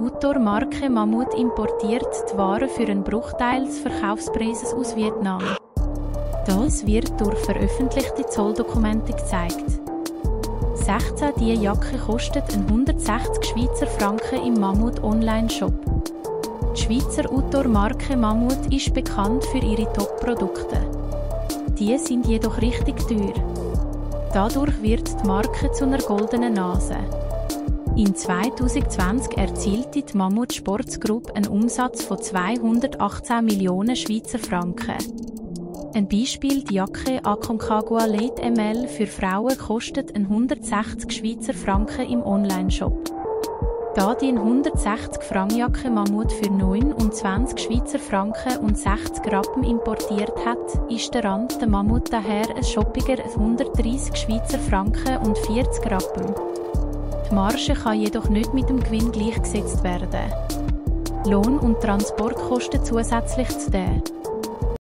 die Outdoor-Marke Mammut importiert die Waren für einen Bruchteil des Verkaufspreises aus Vietnam. Das wird durch veröffentlichte Zolldokumente gezeigt. 16 diese Jacke kostet 160 Schweizer Franken im Mammut Online-Shop. Die Schweizer Outdoor-Marke Mammut ist bekannt für ihre Top-Produkte. Die sind jedoch richtig teuer. Dadurch wird die Marke zu einer goldenen Nase. In 2020 erzielte die Mammut Sports Group einen Umsatz von 218 Millionen Schweizer Franken. Ein Beispiel: die Jacke Aconcagua Light ML für Frauen kostet 160 Schweizer Franken im Onlineshop. Da die 160-Franken-Jacke Mammut für 29 Schweizer Franken und 60 Rappen importiert hat, ist der Rand der Mammut daher ein shoppiger 130 Schweizer Franken und 40 Rappen. Die Marge kann jedoch nicht mit dem Gewinn gleichgesetzt werden. Lohn und Transport kosten zusätzlich zu dem.